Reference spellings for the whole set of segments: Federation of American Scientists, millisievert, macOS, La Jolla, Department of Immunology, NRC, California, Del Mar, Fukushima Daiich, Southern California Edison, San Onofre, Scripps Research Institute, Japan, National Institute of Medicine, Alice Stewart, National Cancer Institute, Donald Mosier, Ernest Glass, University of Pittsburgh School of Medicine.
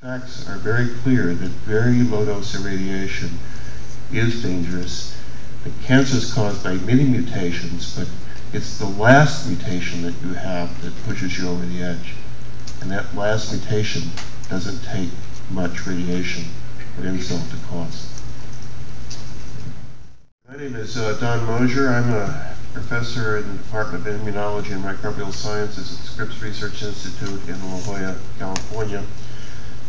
Facts are very clear that very low dose irradiation is dangerous. The cancer is caused by many mutations, but it's the last mutation that you have that pushes you over the edge. And that last mutation doesn't take much radiation or insult to cause. My name is Don Mosier. I'm a professor in the Department of Immunology and Microbial Sciences at Scripps Research Institute in La Jolla, California.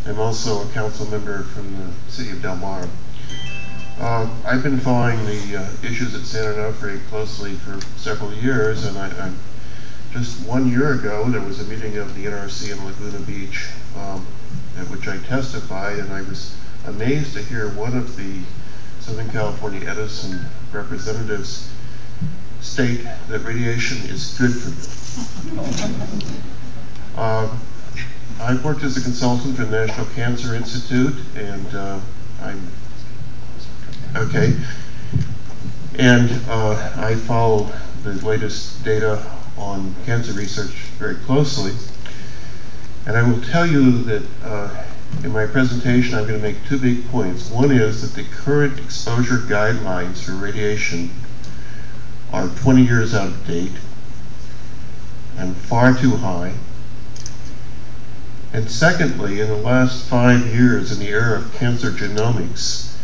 I'm also a council member from the city of Del Mar. I've been following the issues at San Onofre closely for several years, and I just 1 year ago there was a meeting of the NRC in Laguna Beach at which I testified, and I was amazed to hear one of the Southern California Edison representatives state that radiation is good for you. I've worked as a consultant for the National Cancer Institute, and I follow the latest data on cancer research very closely. And I will tell you that in my presentation I'm going to make two big points. One is that the current exposure guidelines for radiation are 20 years out of date and far too high. And secondly, in the last 5 years, in the era of cancer genomics,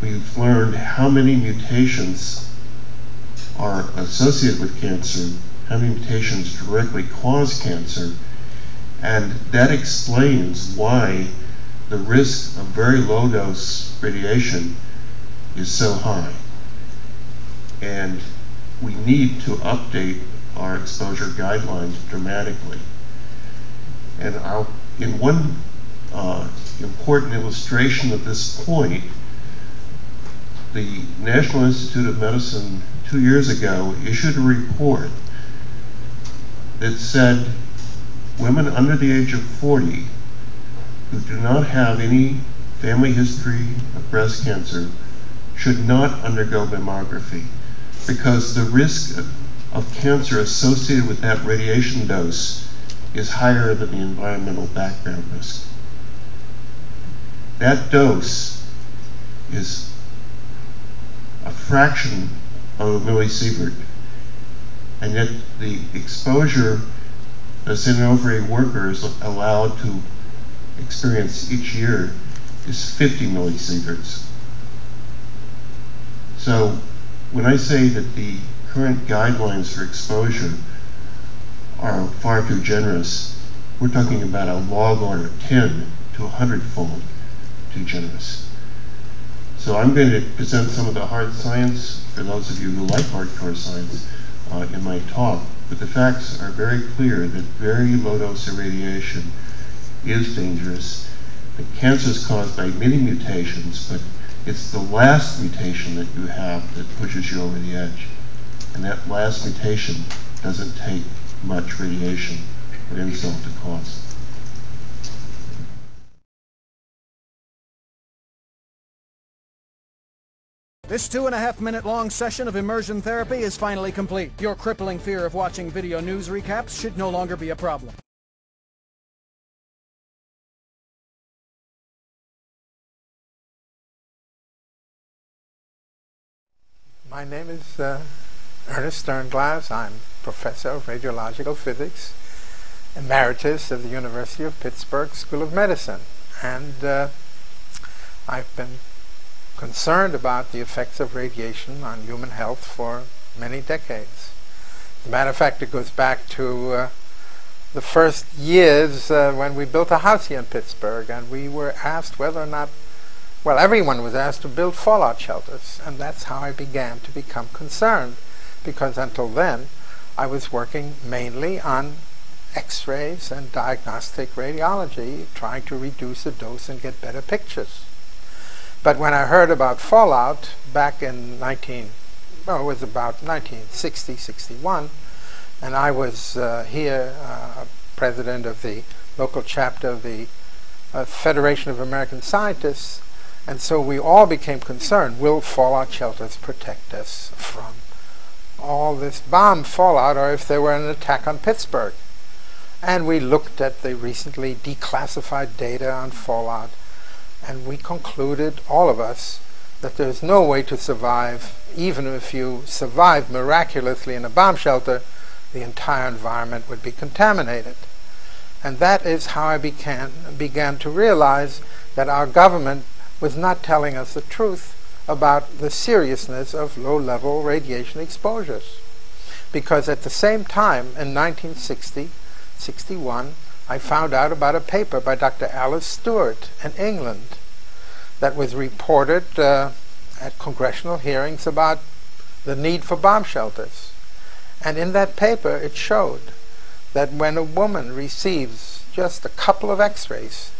we've learned how many mutations are associated with cancer, how many mutations directly cause cancer, and that explains why the risk of very low dose radiation is so high. And we need to update our exposure guidelines dramatically. And in one important illustration of this point, the National Institute of Medicine 2 years ago issued a report that said women under the age of 40 who do not have any family history of breast cancer should not undergo mammography, because the risk of cancer associated with that radiation dose is higher than the environmental background risk. That dose is a fraction of a millisievert, and yet the exposure that San Onofre workers allowed to experience each year is 50 millisieverts. So when I say that the current guidelines for exposure are far too generous, we're talking about a log order 10 to 100-fold too generous. So I'm going to present some of the hard science, for those of you who like hardcore science, in my talk. But the facts are very clear that very low dose irradiation is dangerous. The cancer is caused by many mutations, but it's the last mutation that you have that pushes you over the edge. And that last mutation doesn't take much radiation or insult to cause. This 2.5-minute long session of immersion therapy is finally complete. Your crippling fear of watching video news recaps should no longer be a problem. My name is Ernest Glass. I'm Professor of Radiological Physics, Emeritus of the University of Pittsburgh School of Medicine. And I've been concerned about the effects of radiation on human health for many decades. As a matter of fact, it goes back to the first years when we built a house here in Pittsburgh, and we were asked whether or not, well, everyone was asked to build fallout shelters. And that's how I began to become concerned, because until then, I was working mainly on X-rays and diagnostic radiology, trying to reduce the dose and get better pictures. But when I heard about fallout back in about 1960, 61, and I was here president of the local chapter of the Federation of American Scientists, and so we all became concerned, will fallout shelters protect us from all this bomb fallout, or if there were an attack on Pittsburgh? And we looked at the recently declassified data on fallout, and we concluded, all of us, that there's no way to survive, even if you survive miraculously in a bomb shelter, the entire environment would be contaminated. And that is how I began to realize that our government was not telling us the truth about the seriousness of low-level radiation exposures. Because at the same time, in 1960, 61, I found out about a paper by Dr. Alice Stewart in England that was reported at congressional hearings about the need for bomb shelters. And in that paper, it showed that when a woman receives just a couple of x-rays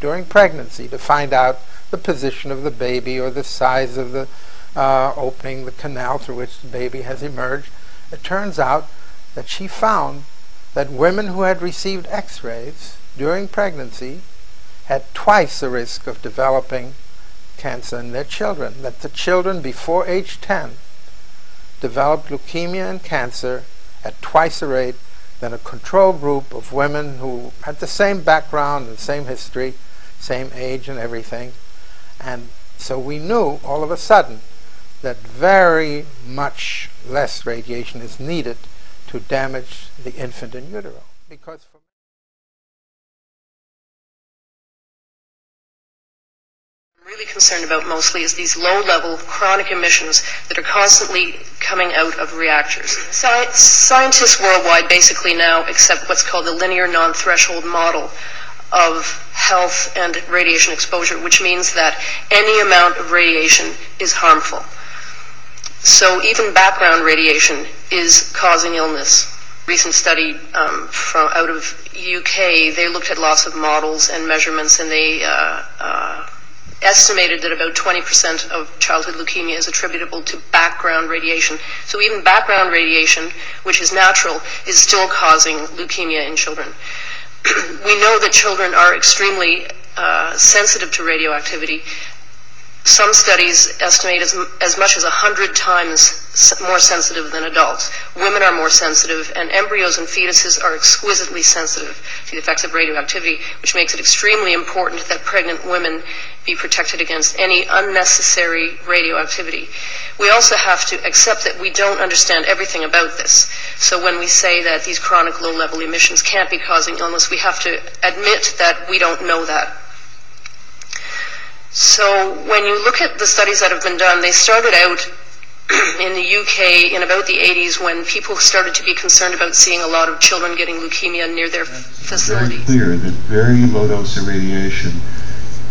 during pregnancy to find out the position of the baby or the size of the opening, the canal through which the baby has emerged, it turns out that she found that women who had received x-rays during pregnancy had twice the risk of developing cancer in their children, that the children before age 10 developed leukemia and cancer at twice the rate than a control group of women who had the same background and same history, same age and everything. And so we knew all of a sudden that very much less radiation is needed to damage the infant in utero. Because for I'm really concerned about mostly is these low-level chronic emissions that are constantly coming out of reactors. Scientists worldwide basically now accept what's called the linear non-threshold model of health and radiation exposure, which means that any amount of radiation is harmful. So even background radiation is causing illness. Recent study from out of UK, they looked at lots of models and measurements, and they estimated that about 20% of childhood leukemia is attributable to background radiation. So even background radiation, which is natural, is still causing leukemia in children. We know that children are extremely sensitive to radioactivity. Some studies estimate as much as 100 times more sensitive than adults. Women are more sensitive, and embryos and fetuses are exquisitely sensitive to the effects of radioactivity, which makes it extremely important that pregnant women be protected against any unnecessary radioactivity. We also have to accept that we don't understand everything about this. So when we say that these chronic low-level emissions can't be causing illness, we have to admit that we don't know that. So when you look at the studies that have been done, they started out in the UK in about the 80s when people started to be concerned about seeing a lot of children getting leukemia near their facilities. It's very clear that very low dose of radiation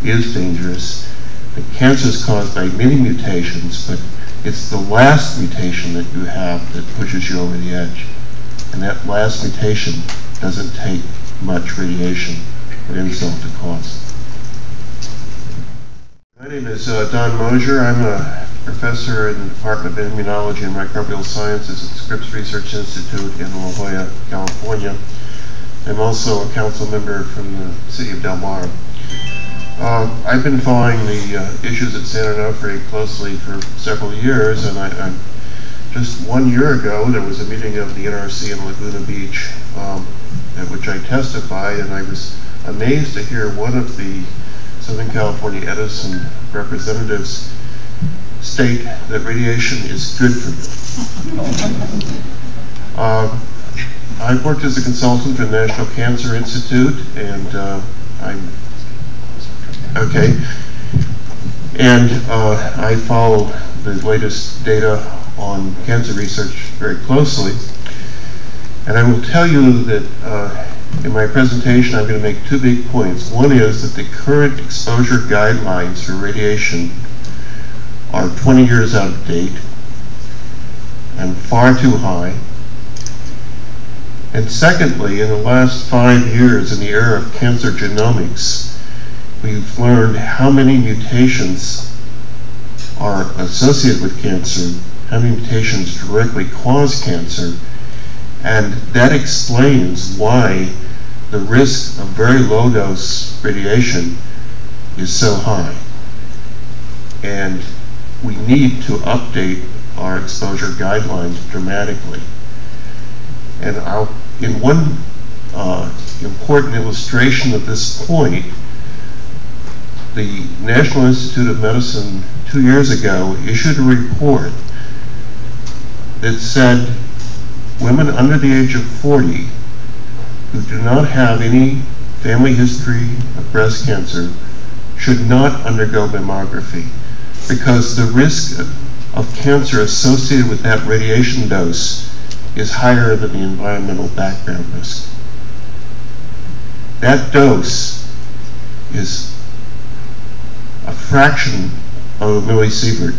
is dangerous. The cancer is caused by many mutations, but it's the last mutation that you have that pushes you over the edge. And that last mutation doesn't take much radiation or insult to cause. My name is Don Mosier. I'm a professor in the Department of Immunology and Microbial Sciences at Scripps Research Institute in La Jolla, California. I'm also a council member from the city of Del Mar. I've been following the issues at San Onofre closely for several years, and I just 1 year ago there was a meeting of the NRC in Laguna Beach at which I testified, and I was amazed to hear one of the Southern California Edison representatives state that radiation is good for you. I've worked as a consultant for the National Cancer Institute, and I follow the latest data on cancer research very closely. And I will tell you that in my presentation, I'm going to make two big points. One is that the current exposure guidelines for radiation are 20 years out of date and far too high. And secondly, in the last 5 years, in the era of cancer genomics, we've learned how many mutations are associated with cancer, how many mutations directly cause cancer. And that explains why the risk of very low dose radiation is so high. And we need to update our exposure guidelines dramatically. And I'll, in one important illustration of this point, the National Institute of Medicine 2 years ago issued a report that said women under the age of 40 who do not have any family history of breast cancer should not undergo mammography because the risk of cancer associated with that radiation dose is higher than the environmental background risk. That dose is a fraction of a millisievert,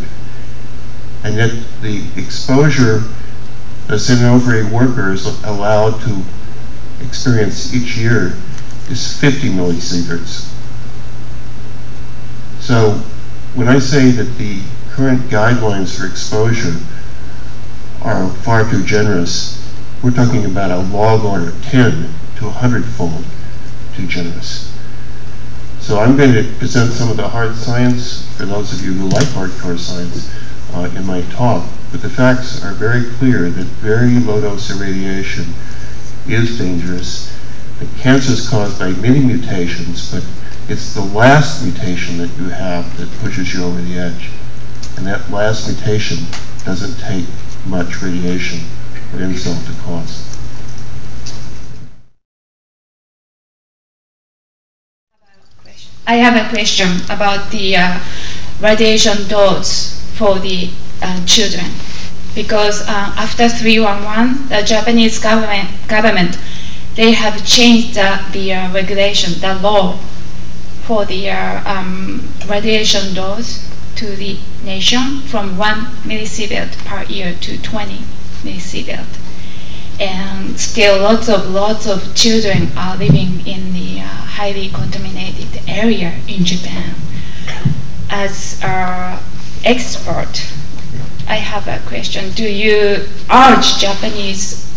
and yet the exposure that San Onofre workers allowed to experience each year is 50 millisieverts. So when I say that the current guidelines for exposure are far too generous, we're talking about a log order 10 to 100-fold too generous. So I'm going to present some of the hard science for those of you who like hardcore science in my talk, but the facts are very clear that very low dose irradiation is dangerous. The cancer is caused by many mutations, but it's the last mutation that you have that pushes you over the edge. And that last mutation doesn't take much radiation or insult to cause. I have a question about the radiation dose for the children, because after 311, the Japanese government, they have changed the regulation, the law for the radiation dose to the nation from 1 millisievert per year to 20 millisievert. And still lots of children are living in the highly contaminated area in Japan. As an expert, I have a question. Do you urge Japanese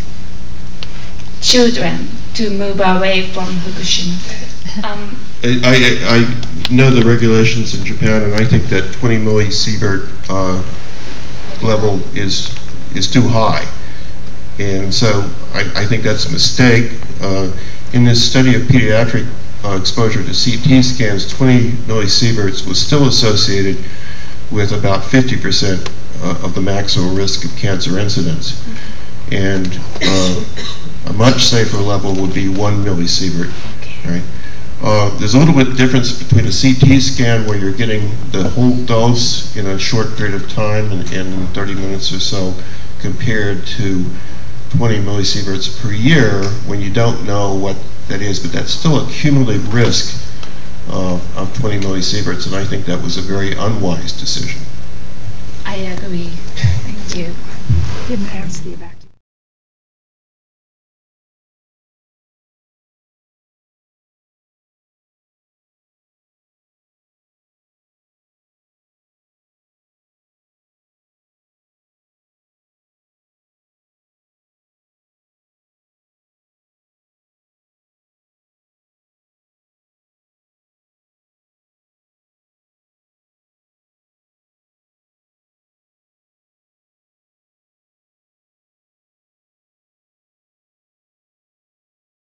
children to move away from Fukushima? I know the regulations in Japan, and I think that 20 millisievert level is too high. And so I think that's a mistake. In this study of pediatric exposure to CT scans, 20 millisieverts was still associated with about 50% of the maximum risk of cancer incidence. Mm-hmm. And a much safer level would be 1 millisievert. Okay. Right? There's a little bit of difference between a CT scan where you're getting the whole dose in a short period of time and in 30 minutes or so compared to 20 millisieverts per year when you don't know what that is, but that's still a cumulative risk of 20 millisieverts, and I think that was a very unwise decision. I agree. Thank you.